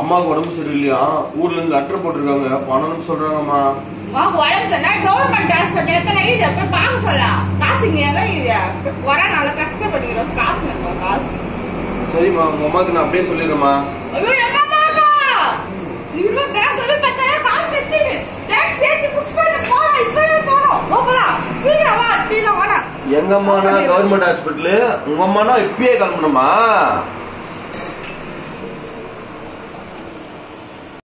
अम्मा को उड़म सही लिया ऊर लेने लटर पड़ रहा है पानन को सोच रहा है माँ माँ उड़म सही ना गवर्नमेंट ट्रांसपोर्ट ये तो नहीं दिया पर पांग सोला काश नहीं है ना ये दिया वारा नाला कष्ट बनी रहो काश में तो काश सही माँ मम्मा के ना अपने सोले ना माँ अभी ये ना माँ का जीरो कैश अभी पता है काश सेती है टैक्स सेती कुछ पर बोला इतने बोलो वो बोला सीधा वाला तीन वाला यंग अम्मा ना गवर्नमेंट हॉस्पिटल उम्मा ना इप्पी कल मना